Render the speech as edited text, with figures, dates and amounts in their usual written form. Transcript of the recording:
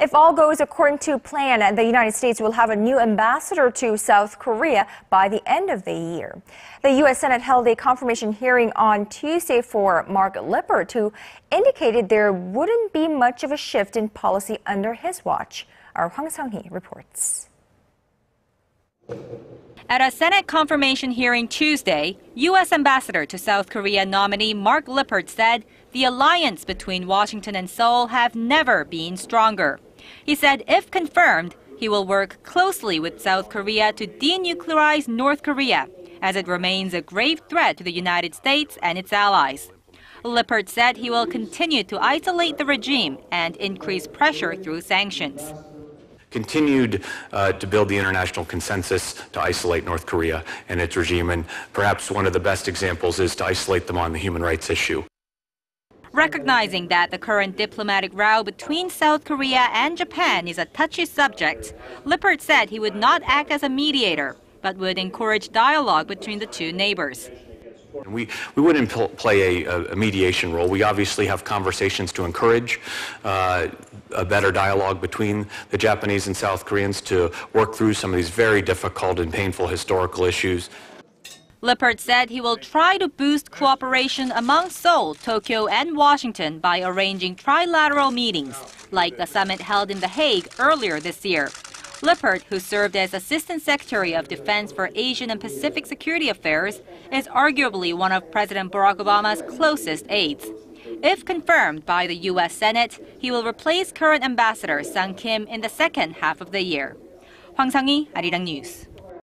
If all goes according to plan, the United States will have a new ambassador to South Korea by the end of the year. The U.S. Senate held a confirmation hearing on Tuesday for Mark Lippert, who indicated there wouldn't be much of a shift in policy under his watch. Our Hwang Sung-hee reports. At a Senate confirmation hearing Tuesday, U.S. Ambassador to South Korea nominee Mark Lippert said the alliance between Washington and Seoul have never been stronger. He said if confirmed, he will work closely with South Korea to denuclearize North Korea, as it remains a grave threat to the United States and its allies. Lippert said he will continue to isolate the regime and increase pressure through sanctions. Continued to build the international consensus to isolate North Korea and its regime, and perhaps one of the best examples is to isolate them on the human rights issue. Recognizing that the current diplomatic row between South Korea and Japan is a touchy subject, Lippert said he would not act as a mediator, but would encourage dialogue between the two neighbors. We wouldn't play a mediation role. We obviously have conversations to encourage a better dialogue between the Japanese and South Koreans to work through some of these very difficult and painful historical issues. Lippert said he will try to boost cooperation among Seoul, Tokyo and Washington by arranging trilateral meetings, like the summit held in the Hague earlier this year. Lippert, who served as Assistant Secretary of Defense for Asian and Pacific Security Affairs, is arguably one of President Barack Obama's closest aides. If confirmed by the U.S. Senate, he will replace current Ambassador Sung Kim in the second half of the year. Hwang Sung-hee, Arirang News.